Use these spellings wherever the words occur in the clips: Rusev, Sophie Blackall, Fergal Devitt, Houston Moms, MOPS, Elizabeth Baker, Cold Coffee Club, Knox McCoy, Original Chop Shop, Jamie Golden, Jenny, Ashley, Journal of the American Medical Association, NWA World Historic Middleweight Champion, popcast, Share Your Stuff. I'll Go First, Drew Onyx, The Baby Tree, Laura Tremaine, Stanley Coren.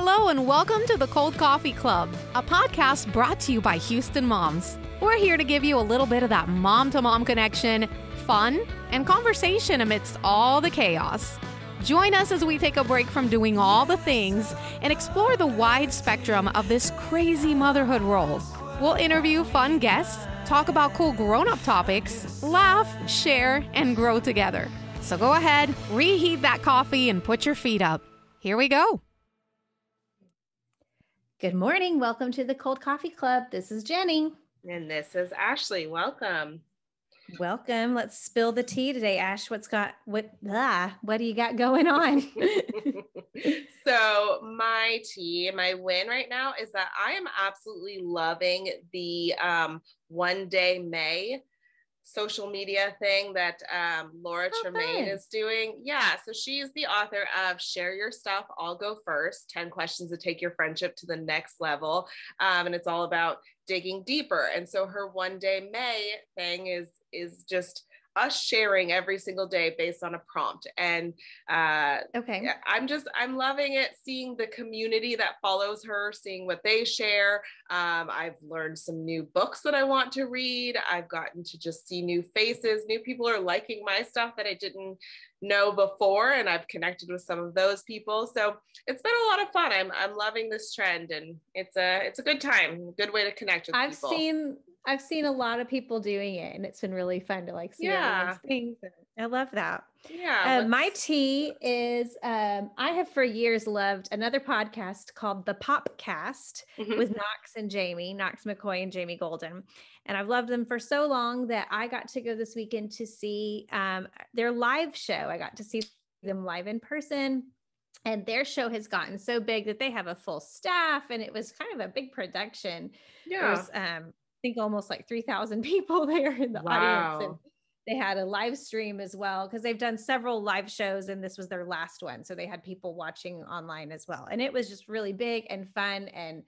Hello and welcome to the Cold Coffee Club, a podcast brought to you by Houston Moms. We're here to give you a little bit of that mom-to-mom connection, fun, and conversation amidst all the chaos. Join us as we take a break from doing all the things and explore the wide spectrum of this crazy motherhood role. We'll interview fun guests, talk about cool grown-up topics, laugh, share, and grow together. So go ahead, reheat that coffee, and put your feet up. Here we go. Good morning. Welcome to the Cold Coffee Club. This is Jenny. And this is Ashley. Welcome. Welcome. Let's spill the tea today. Ash, what do you got going on? So my tea, my win right now is that I am absolutely loving the One Day May social media thing that Laura Tremaine is doing. Yeah, so she is the author of Share Your Stuff, I'll Go First, 10 Questions to Take Your Friendship to the Next Level. And it's all about digging deeper. And so her One Day May thing is just us sharing every single day based on a prompt. And I'm loving it, seeing the community that follows her, seeing what they share. I've learned some new books that I want to read. I've gotten to just see new faces. New people are liking my stuff that I didn't know before, and I've connected with some of those people. So it's been a lot of fun. I'm loving this trend, and it's a good time, good way to connect with people. I've seen a lot of people doing it, and it's been really fun to like see everyone's things. I love that. Yeah. My tea is I have for years loved another podcast called The Popcast with Knox McCoy and Jamie Golden. And I've loved them for so long that I got to go this weekend to see their live show. I got to see them live in person. And their show has gotten so big that they have a full staff, and it was kind of a big production. Yeah. There was, I think almost like 3,000 people there in the audience. And they had a live stream as well, because they've done several live shows, and this was their last one. So they had people watching online as well. And it was just really big and fun. And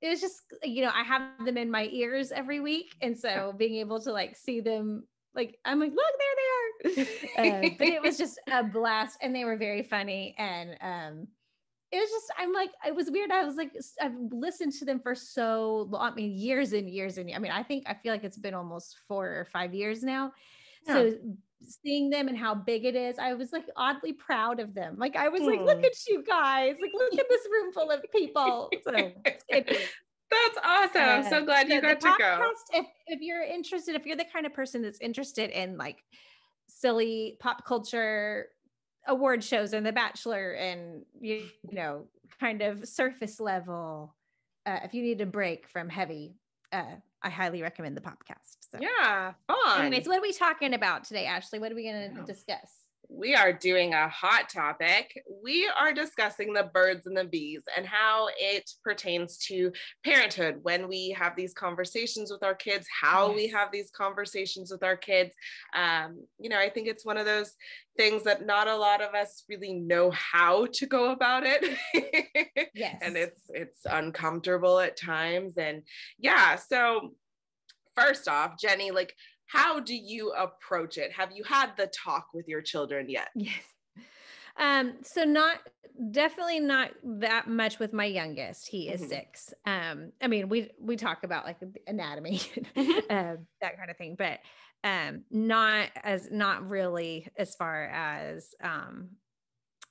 it was just, I have them in my ears every week. And so being able to like see them, like, I'm like, look, there they are. But it was just a blast. And they were very funny. And it was just, it was weird. I was like, I've listened to them for so long. I mean, years and years. And I feel like it's been almost 4 or 5 years now. Yeah. So seeing them and how big it is, I was like oddly proud of them. Like I was like, look at you guys, like look at this room full of people. So that's awesome. I'm so glad you got to go. If you're interested, if you're the kind of person that's interested in like silly pop culture, award shows and The Bachelor and, kind of surface level. If you need a break from heavy, I highly recommend the podcast. So. Yeah, fun. Anyways, what are we talking about today, Ashley? What are we going to discuss? We are doing a hot topic. We are discussing the birds and the bees and how it pertains to parenthood when we have these conversations with our kids, we have these conversations with our kids. I think it's one of those things that not a lot of us really know how to go about it. Yes. And it's uncomfortable at times. And yeah, so first off, Jenny, like, how do you approach it? Have you had the talk with your children yet? Yes. So definitely not that much with my youngest. He is 6. We talk about like anatomy, that kind of thing, but, not really as far as,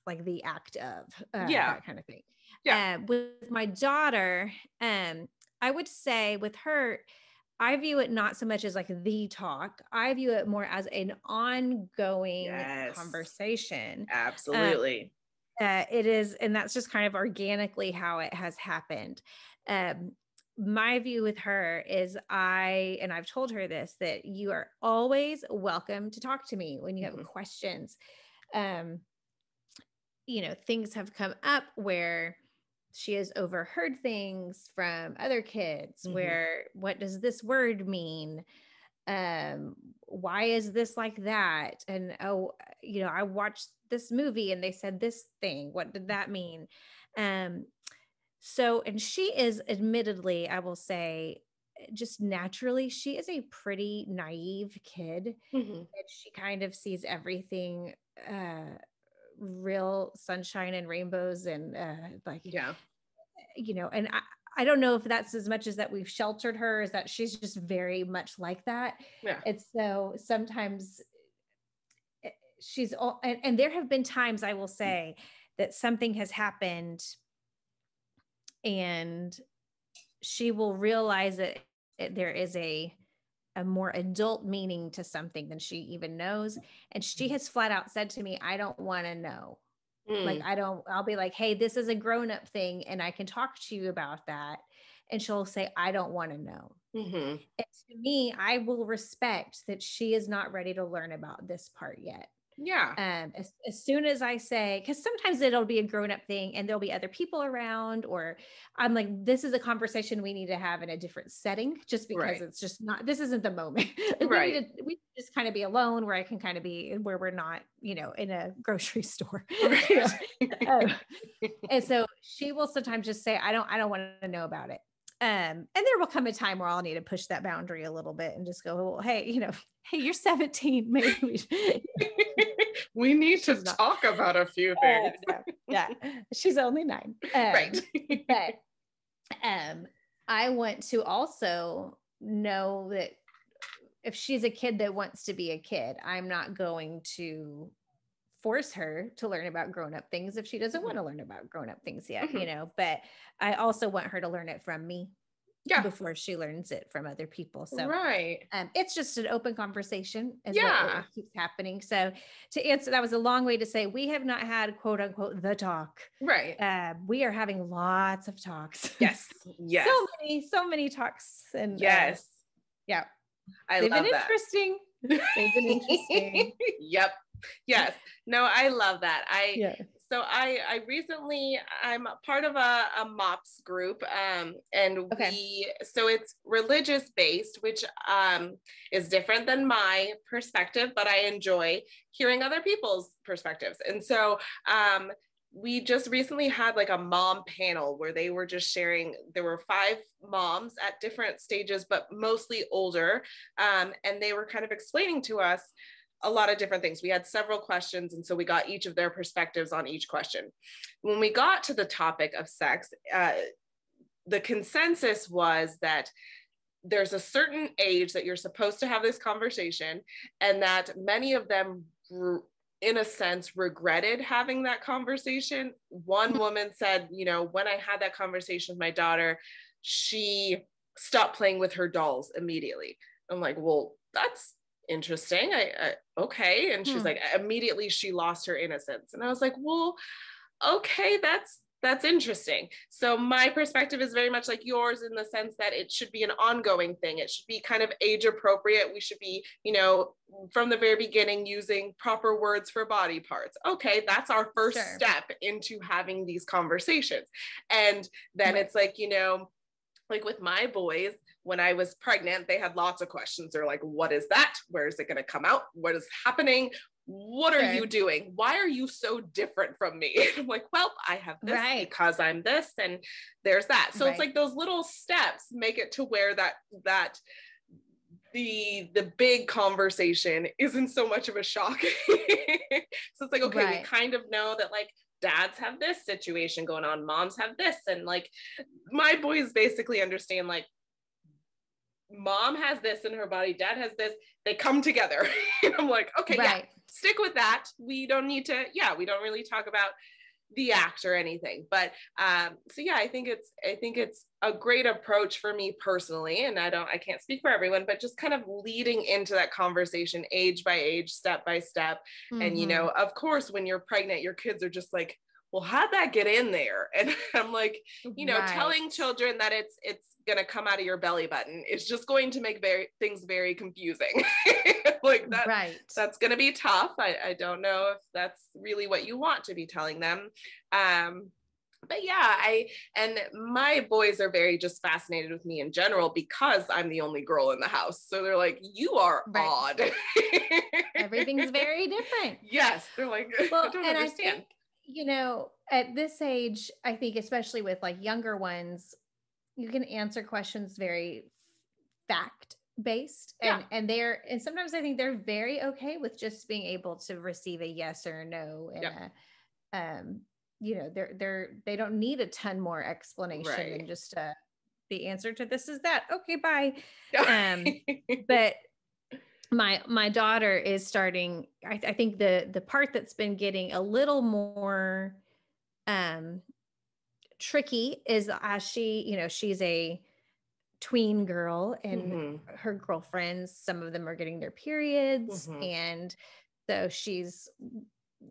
like the act of, that kind of thing. Yeah. With my daughter, I would say with her, I view it not so much as like the talk. I view it more as an ongoing conversation. Absolutely. It is. And that's just kind of organically how it has happened. My view with her is I've told her this, that you are always welcome to talk to me when you have questions. Things have come up where she has overheard things from other kids where, what does this word mean? Why is this like that? And, I watched this movie and they said this thing, what did that mean? And she is admittedly, I will say, just naturally, she is a pretty naive kid. And she kind of sees everything, real sunshine and rainbows and you know, and I don't know if that's as much as that we've sheltered her, is that she's just very much like that. Yeah. It's so sometimes she's all, and there have been times I will say that something has happened and she will realize that there is a more adult meaning to something than she even knows. And she has flat out said to me, I don't want to know. Like, I'll be like, hey, this is a grown-up thing and I can talk to you about that. And she'll say, I don't want to know. Mm-hmm. And to me, I will respect that she is not ready to learn about this part yet. Yeah. As soon as I say, because sometimes it'll be a grown-up thing and there'll be other people around, or I'm like, this is a conversation we need to have in a different setting, just because it's just not, this isn't the moment. We just kind of be alone where I can kind of be where we're not, you know, in a grocery store. And so she will sometimes just say, I don't want to know about it. And there will come a time where I'll need to push that boundary a little bit and just go, well, hey, you know, hey, you're 17. Maybe we should. We need to talk about a few things. Yeah, she's only 9. But I want to also know that if she's a kid that wants to be a kid, I'm not going to force her to learn about grown-up things if she doesn't want to learn about grown-up things yet, you know, but I also want her to learn it from me before she learns it from other people. So it's just an open conversation as well, keeps happening. So to answer, that was a long way to say we have not had quote unquote the talk. We are having lots of talks. Yes. So many talks. And I love that. They've been interesting. Yes. No, I love that. So I recently, I'm part of a MOPS group, so it's religious based, which is different than my perspective, but I enjoy hearing other people's perspectives. And so we just recently had like a mom panel where they were just sharing, there were 5 moms at different stages, but mostly older. And they were kind of explaining to us a lot of different things. We had several questions, and so we got each of their perspectives on each question. When we got to the topic of sex, the consensus was that there's a certain age that you're supposed to have this conversation, and that many of them in a sense regretted having that conversation. One woman said, you know, when I had that conversation with my daughter, she stopped playing with her dolls immediately. I'm like, well, that's interesting. Okay. And she's like, immediately she lost her innocence. And I was like, well, okay, that's interesting. So my perspective is very much like yours in the sense that it should be an ongoing thing. It should be kind of age appropriate. We should be, you know, from the very beginning using proper words for body parts. Okay. That's our first step into having these conversations. And then it's like, you know, like with my boys, when I was pregnant, they had lots of questions. They're like, what is that? Where is it going to come out? What is happening? What are you doing? Why are you so different from me? I'm like, well, I have this because I'm this and there's that. So it's like those little steps make it to where that the big conversation isn't so much of a shock. So it's like, okay, we kind of know that like, dads have this situation going on, moms have this. And like, my boys basically understand like, mom has this in her body, dad has this, they come together. And I'm like, okay, yeah, stick with that. We don't need to, we don't really talk about the act or anything, but I think it's a great approach for me personally. And I can't speak for everyone, but just kind of leading into that conversation, age by age, step by step. And, you know, of course, when you're pregnant, your kids are just like, well, how'd that get in there? And I'm like, you know, telling children that it's going to come out of your belly button, it's just going to make things very confusing. Like that, that's going to be tough. I don't know if that's really what you want to be telling them. But yeah, and my boys are very just fascinated with me in general because I'm the only girl in the house. So they're like, you are odd. Everything's very different. Yes. They're like, well, I don't understand. I think, you know, at this age, I think, especially with like younger ones, you can answer questions very fact based and sometimes I think they're very okay with just being able to receive a yes or a no. And you know, they don't need a ton more explanation than just the answer to this is that. Okay, bye. But my daughter is starting, I think the part that's been getting a little more tricky is as she, you know, she's a tween girl and her girlfriends, some of them are getting their periods. And so she's,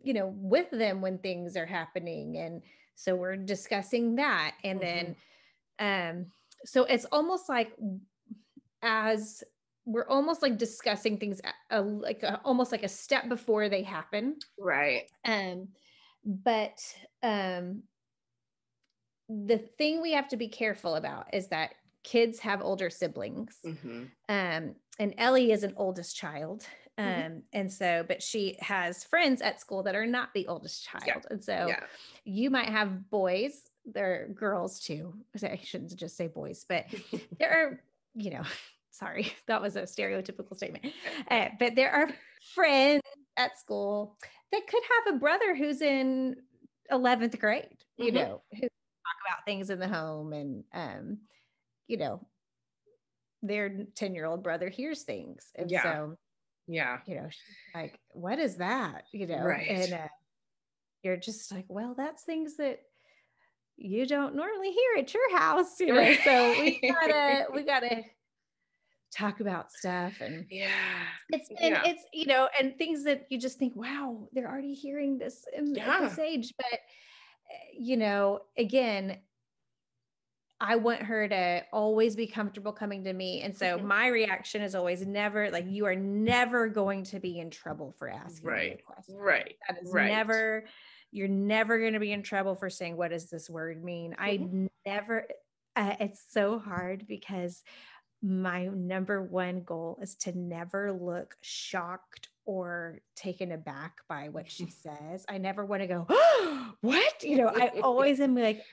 you know, with them when things are happening. And so we're discussing that. And then, so it's almost like as we're almost like discussing things, almost like a step before they happen. Right. But the thing we have to be careful about is that kids have older siblings. And Ellie is an oldest child. And so, but she has friends at school that are not the oldest child. And so you might have boys, they're girls too. I shouldn't just say boys, but there are, you know, sorry, that was a stereotypical statement. But there are friends at school that could have a brother who's in 11th grade, you know, who talk about things in the home, and, you know, their 10-year-old brother hears things. And so, you know, she's like, what is that? You know, and you're just like, well, that's things that you don't normally hear at your house. You know, so we gotta talk about stuff. And it's, you know, and things that you just think, wow, they're already hearing this in this age. But, you know, again, I want her to always be comfortable coming to me. And so my reaction is always never like, you are never going to be in trouble for asking me a question. That is never, you're never going to be in trouble for saying, what does this word mean? I never, it's so hard because my number one goal is to never look shocked or taken aback by what she says. I never want to go, oh, what? You know, I always am like,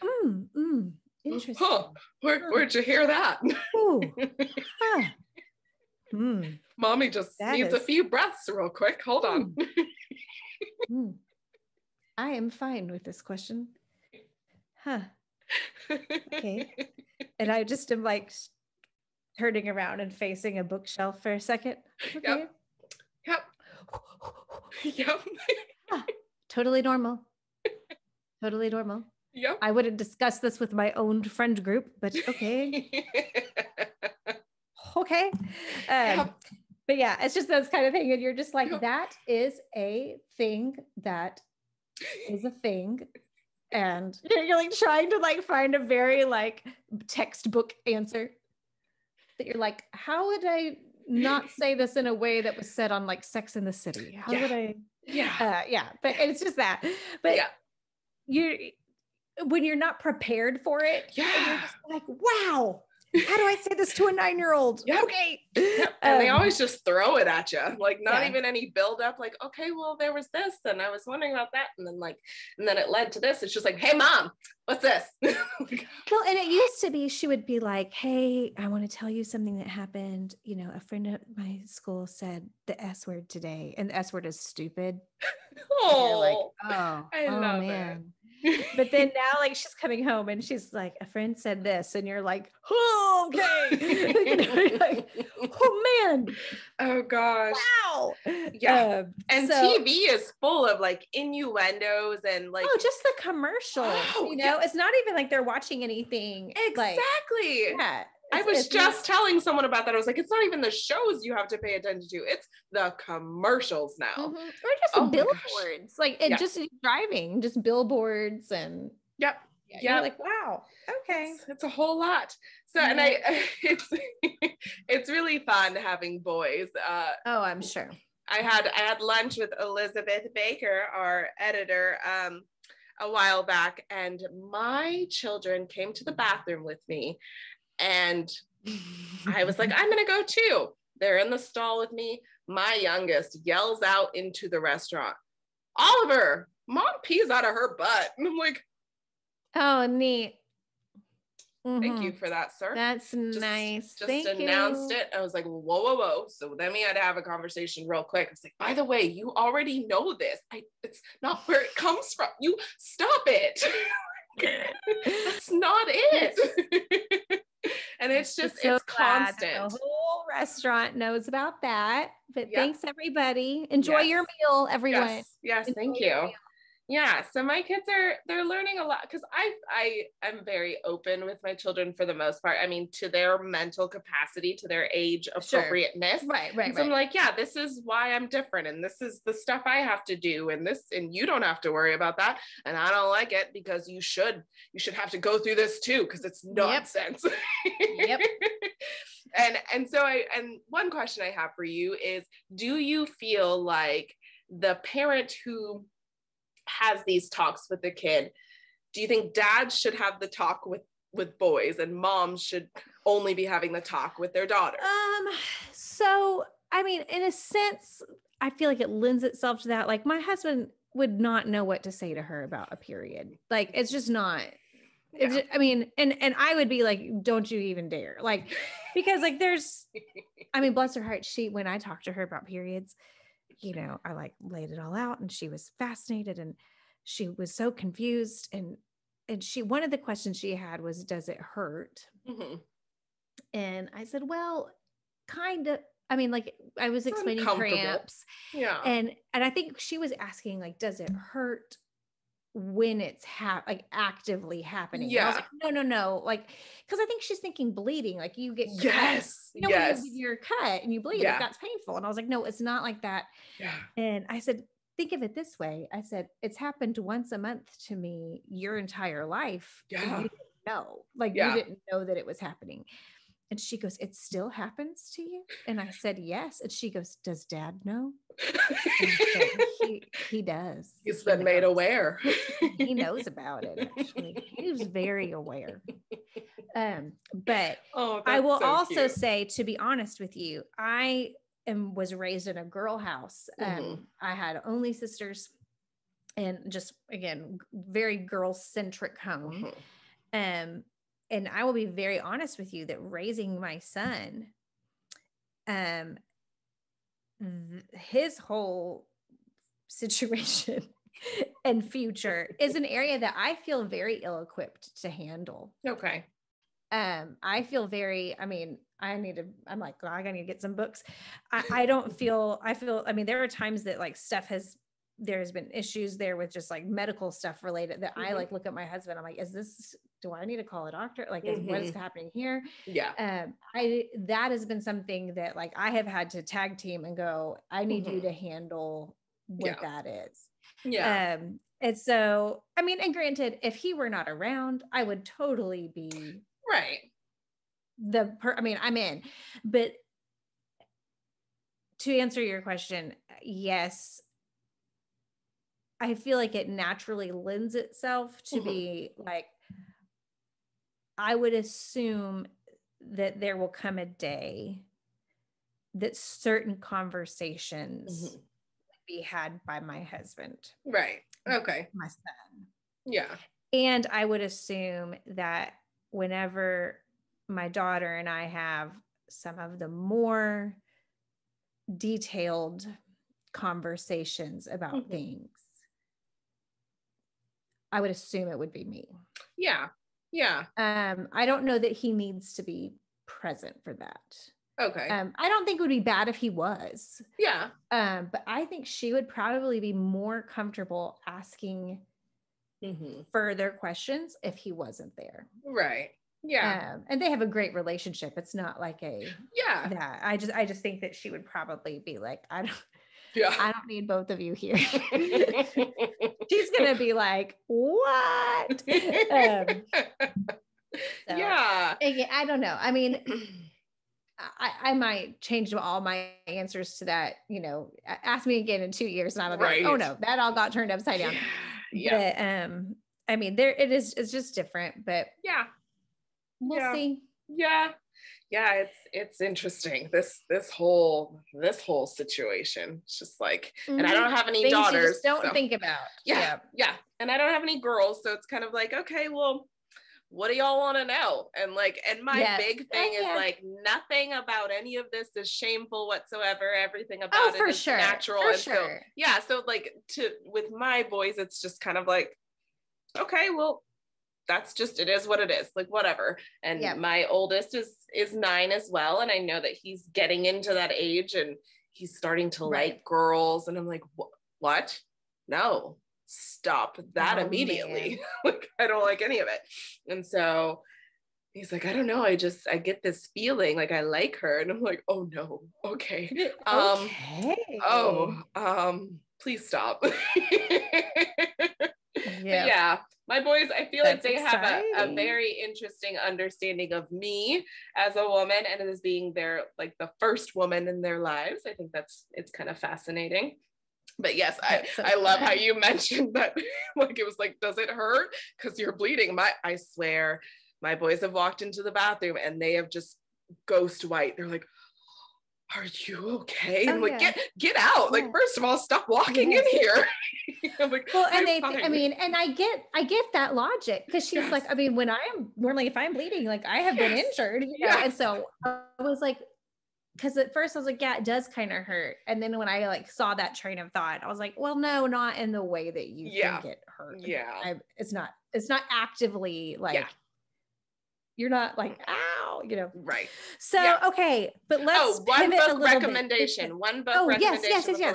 interesting. Huh. Where'd you hear that? Mommy just needs a few breaths real quick. Hold on. I am fine with this question. Okay. And I just am like turning around and facing a bookshelf for a second. Okay. Yep. Totally normal. Totally normal. Yep. I wouldn't discuss this with my own friend group, but okay. But yeah, it's just those kind of thing. And you're just like, that is a thing. That is a thing. And you're like trying to like find a very like textbook answer that you're like, how would I not say this in a way that was said on like Sex and the City? How would I? But it's just that, but when you're not prepared for it, you're just like, wow, how do I say this to a 9-year-old? Okay. And they always just throw it at you. Like not even any build up, like, okay, well, there was this, and I was wondering about that. And then like, and then it led to this. It's just like, hey mom, what's this? Well, and it used to be, she would be like, hey, I want to tell you something that happened. You know, a friend at my school said the S word today, and the S word is stupid. I love man. That. But then now, like, she's coming home and she's like, a friend said this, and you're like, oh, okay. You know, you're like, oh man, oh gosh, wow. And so, TV is full of like innuendos and like, oh, just the commercials. Oh, you know, it's not even like they're watching anything. Exactly. Like, I was just telling someone about that. I was like, it's not even the shows you have to pay attention to. It's the commercials now. Or just billboards. Like, and just driving, just billboards and. Yeah. You're like, wow. Okay. It's a whole lot. So, and it's really fun having boys. Oh, I'm sure. I had lunch with Elizabeth Baker, our editor, a while back, and my children came to the bathroom with me. And I was like, I'm going to go too. They're in the stall with me. My youngest yells out into the restaurant, Oliver, mom pees out of her butt. And I'm like, oh, neat. Mm-hmm. Thank you for that, sir. That's nice. Just announced it. I was like, whoa, whoa, whoa. So then we had to have a conversation real quick. I was like, by the way, you already know this. It's not where it comes from. You stop it. That's not it. And it's just, so it's constant. The whole restaurant knows about that. But yeah. Thanks, everybody. Enjoy your meal, everyone. Yes, thank you. Yeah. So my kids they're learning a lot because I'm very open with my children for the most part. I mean, to their mental capacity, to their age appropriateness. Sure. Right. So I'm like, yeah, this is why I'm different. And this is the stuff I have to do. And this, and you don't have to worry about that. And I don't like it because you should have to go through this too. Cause it's nonsense. Yep. And so and one question I have for you is, do you feel like the parent who has these talks with the kid, do you think dads should have the talk with boys and moms should only be having the talk with their daughter? So, I mean, in a sense, I feel like it lends itself to that. Like my husband would not know what to say to her about a period. Like, it's just not, it's just, I mean, and I would be like, don't you even dare. Like, because like there's, I mean, bless her heart. When I talked to her about periods, you know, I like laid it all out and she was fascinated and she was so confused. And she, one of the questions she had was, does it hurt? Mm-hmm. And I said, well, kind of, I mean, like I was explaining cramps. Yeah. And I think she was asking like, does it hurt when it's actively happening? Yeah. I was like, no. Like, cause I think she's thinking bleeding. Like you get, cut. When you're cut and you bleed, like, that's painful. And I was like, no, it's not like that. Yeah. And I said, think of it this way. I said, it's happened once a month to me your entire life. Yeah. You didn't know, like you didn't know that it was happening. And she goes, it still happens to you? And I said, yes. And she goes, does dad know? He does. He's been made aware. He knows about it. Actually. He was very aware. But I will also say, to be honest with you, I was raised in a girl house. Mm-hmm. I had only sisters and just, again, very girl centric home. Mm-hmm. And I will be very honest with you that raising my son, his whole situation and future is an area that I feel very ill-equipped to handle. Okay. I feel very, I mean, I'm like, God, I need to get some books. I mean, there are times that like there's been issues there with just like medical stuff related that I like look at my husband. I'm like, do I need to call a doctor? Like, what is happening here? Yeah. That has been something that like I have had to tag team and go, I need you to handle what that is. Yeah. And so, I mean, and granted, if he were not around, I would totally be I'm in, but to answer your question, yes, I feel like it naturally lends itself to be like, I would assume that there will come a day that certain conversations would be had by my husband. Right. Okay. My son. Yeah. And I would assume that whenever my daughter and I have some of the more detailed conversations about things, I would assume it would be me. Yeah. Yeah. I don't know that he needs to be present for that. Okay. I don't think it would be bad if he was. Yeah. But I think she would probably be more comfortable asking further questions if he wasn't there. Right. Yeah. And they have a great relationship. It's not like I just think that she would probably be like, I don't need both of you here. She's going to be like, what? I don't know. I mean, I might change all my answers to that, you know, ask me again in 2 years and I'll be like, oh no, that all got turned upside down. Yeah. But, I mean, it's just different, but we'll see. Yeah. Yeah, it's interesting. This whole situation. It's just like, and I don't have any things daughters. You just don't think about. Yeah. And I don't have any girls, so it's kind of like, okay, well, what do y'all want to know? And like, and my big thing is like, nothing about any of this is shameful whatsoever. Everything about it is natural. For sure. So, yeah. So like with my boys, it's just kind of like, okay, well, that's just, it is what it is, like, whatever. And my oldest is 9 as well. And I know that he's getting into that age and he's starting to like girls. And I'm like, what? No. Stop that immediately. Like, I don't like any of it. And so he's like, I don't know, I get this feeling like I like her. And I'm like, oh no, okay. Please stop. Yeah, my boys, I feel that's like they exciting. Have a very interesting understanding of me as a woman and as being their, like, the first woman in their lives. I think it's kind of fascinating. But yes, I love how you mentioned that, like, it was like, does it hurt? Because you're bleeding. I swear, my boys have walked into the bathroom and they have just ghost white. They're like, are you okay? And like, get out. Yeah. Like, first of all, stop walking in here. I'm like, well, and they, fine. I mean, and I get that logic. Cause she's like, I mean, when I'm normally, if I'm bleeding, like I have been injured, you know? And so I was like, because at first I was like, yeah, it does kind of hurt. And then when I like saw that train of thought, I was like, well, no, not in the way that you think it hurt. Yeah. It's not actively like, you're not like, ow, you know? Right. So, okay. But let's pivot a little bit. One book recommendation before we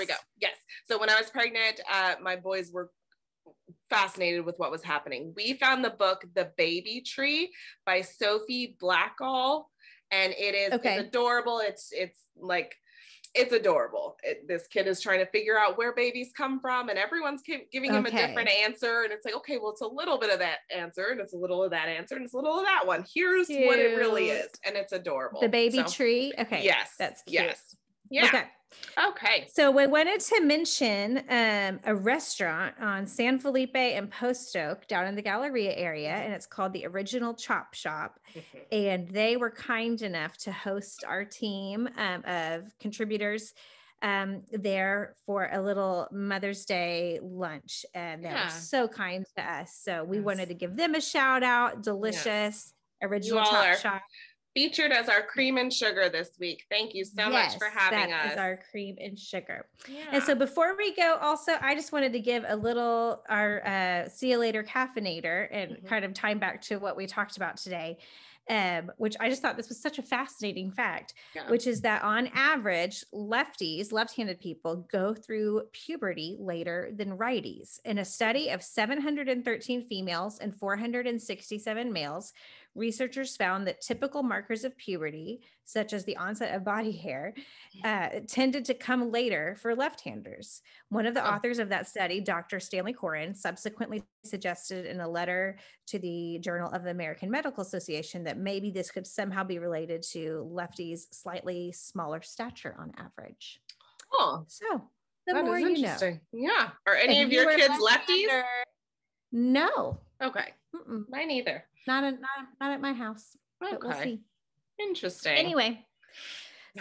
go. Yes. So when I was pregnant, my boys were fascinated with what was happening. We found the book, The Baby Tree by Sophie Blackall. And it is it's adorable. It's adorable. This kid is trying to figure out where babies come from, and everyone's giving him a different answer. And it's like, okay, well, it's a little bit of that answer, and it's a little of that answer, and it's a little of that one. Here's what it really is, and it's adorable. The Baby Tree. Okay. Yes, that's cute. Yes. Yeah. Okay. So we wanted to mention a restaurant on San Felipe and Post Oak down in the Galleria area, and it's called the Original Chop Shop. And they were kind enough to host our team of contributors there for a little Mother's Day lunch. And they were so kind to us. So we wanted to give them a shout out. Delicious Original Chop Shop. Featured as our cream and sugar this week. Thank you so much for having us. Yes, that is our cream and sugar. Yeah. And so before we go, also, I just wanted to give a little, our see you later caffeinator and kind of time back to what we talked about today, which I just thought this was such a fascinating fact, which is that on average, left-handed people go through puberty later than righties. In a study of 713 females and 467 males, researchers found that typical markers of puberty, such as the onset of body hair, tended to come later for left-handers. One of the authors of that study, Dr. Stanley Coren, subsequently suggested in a letter to the Journal of the American Medical Association that maybe this could somehow be related to lefties' slightly smaller stature on average. Oh, so the more you know. Yeah. Are any of your kids lefties? No. Okay. Mm-mm. Mine either. Not at my house. Okay. But we'll see. Interesting. Anyway,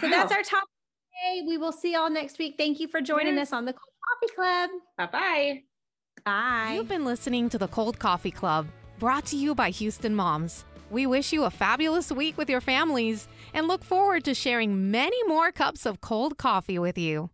so that's our topic today. We will see y'all next week. Thank you for joining us on the Cold Coffee Club. Bye-bye. Bye. You've been listening to the Cold Coffee Club, brought to you by Houston Moms. We wish you a fabulous week with your families and look forward to sharing many more cups of cold coffee with you.